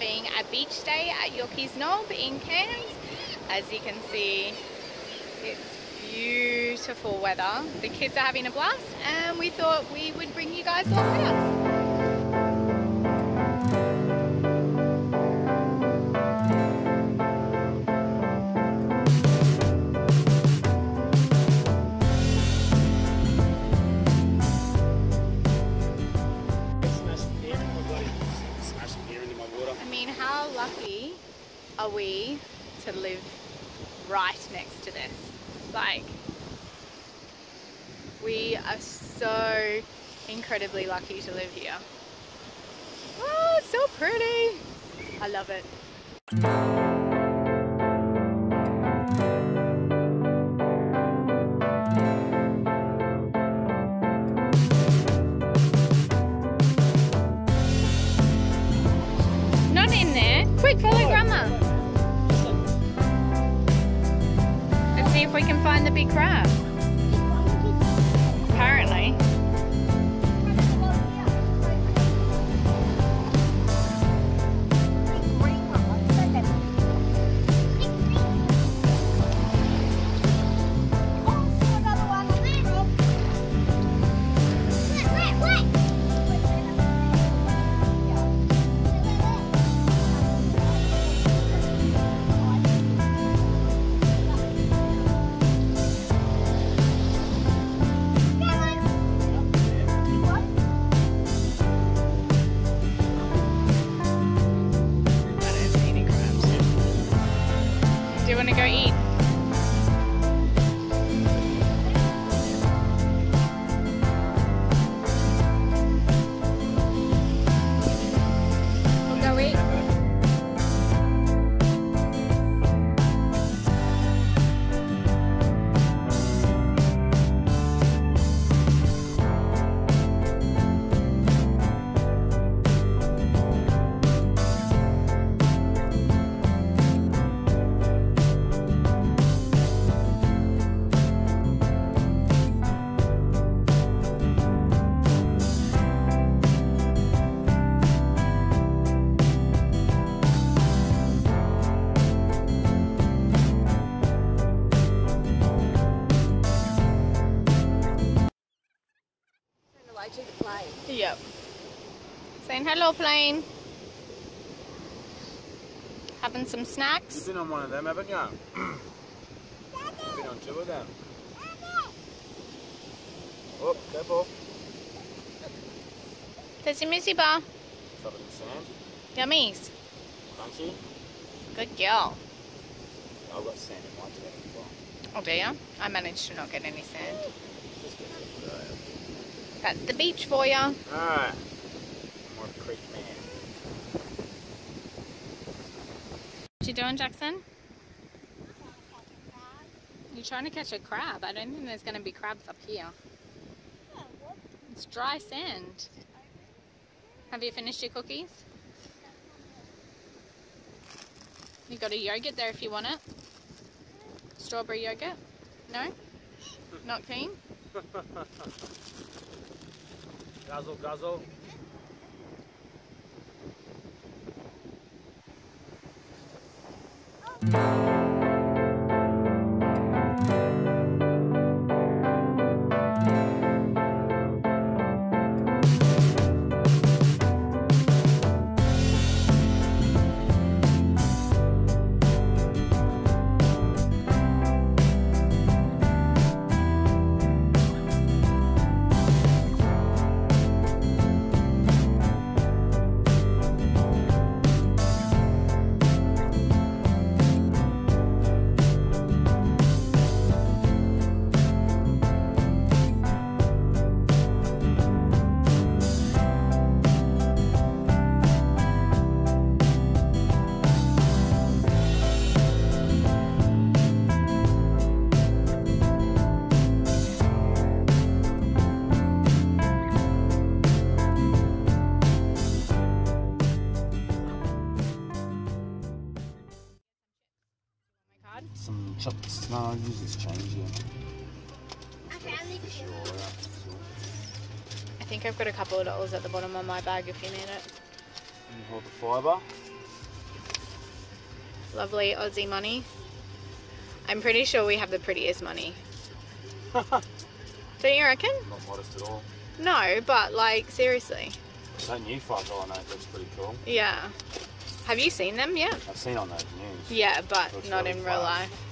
having a beach day at Yorkey's Knob in Cairns. As you can see, it's beautiful weather. The kids are having a blast and we thought we would bring you guys along with us. How lucky are we to live right next to this? Like, we are so incredibly lucky to live here. Oh, it's so pretty. I love it. Quick, follow Grandma. Let's see if we can find the big crab. Apparently. Want to go eat. To the plane. Yep. Saying hello, plane. Having some snacks. You've been on one of them, haven't you? You've been on two of them. Oh, careful. There's a missy bar. Covered in sand. Yummies. Crunchy. Good girl. I've got sand in my today as well. Oh, do you? I managed to not get any sand. Just get some good. That's the beach for you. Alright. More creek man. What you doing, Jackson? You're trying to catch a crab. I don't think there's going to be crabs up here. It's dry sand. Have you finished your cookies? You got a yogurt there if you want it. Strawberry yogurt? No? Not keen? Guzzle, guzzle. Some chops. No, I'll use this change here. I think I've got a couple of dollars at the bottom of my bag if you need it. And you hold the fibre. lovely Aussie money. I'm pretty sure we have the prettiest money. Don't you reckon? Not modest at all. No, but like, seriously. That new $5 note looks pretty cool. Yeah. Have you seen them yet? I've seen on the news. Yeah, but not in real life.